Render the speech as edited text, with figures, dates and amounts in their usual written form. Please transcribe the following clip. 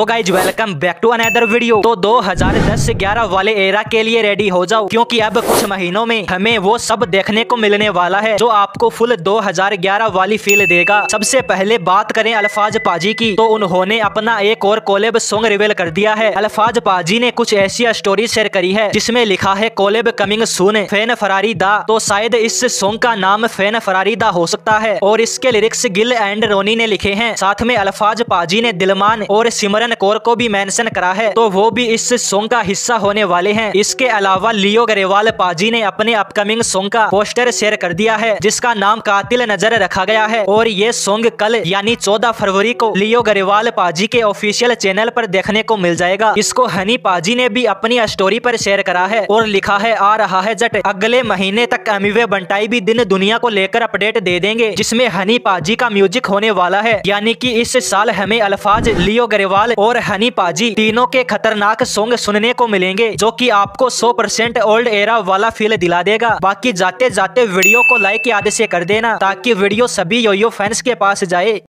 So guys welcome back to another video. तो 2010 से 11 वाले एरा के लिए रेडी हो जाओ क्योंकि अब कुछ महीनों में हमें वो सब देखने को मिलने वाला है जो आपको फुल 2011 वाली फील देगा। सबसे पहले बात करें अल्फाज पाजी की, तो उन्होंने अपना एक और कोलेब सॉन्ग रिवील कर दिया है। अल्फाज पाजी ने कुछ ऐसी स्टोरी शेयर करी है जिसमें लिखा है collab coming soon fan Ferrari दा। तो शायद इस सॉन्ग का नाम फैन फरारी दा हो सकता है और इसके लिरिक्स गिल एंड रोनी ने लिखे हैं। साथ में अल्फाज पाजी ने दिलमान और सिमरन कौर को भी मेंशन करा है, तो वो भी इस सॉन्ग का हिस्सा होने वाले हैं। इसके अलावा लियो ग्रेवाल पाजी ने अपने अपकमिंग सॉन्ग का पोस्टर शेयर कर दिया है जिसका नाम कातिल नजर रखा गया है और ये सॉन्ग कल यानी 14 फरवरी को लियो ग्रेवाल पाजी के ऑफिशियल चैनल पर देखने को मिल जाएगा। इसको हनी पाजी ने भी अपनी स्टोरी पर शेयर करा है और लिखा है आ रहा है जट, अगले महीने तक एमिवे बंटाई भी दिन दुनिया को लेकर अपडेट दे देंगे, जिसमें हनी पाजी का म्यूजिक होने वाला है। यानी कि इस साल हमें अल्फाज, लियो ग्रेवाल और हनी पाजी तीनों के खतरनाक सॉन्ग सुनने को मिलेंगे जो कि आपको 100% ओल्ड एरा वाला फील दिला देगा। बाकी जाते जाते वीडियो को लाइक याद से कर देना ताकि वीडियो सभी योयो फैंस के पास जाए।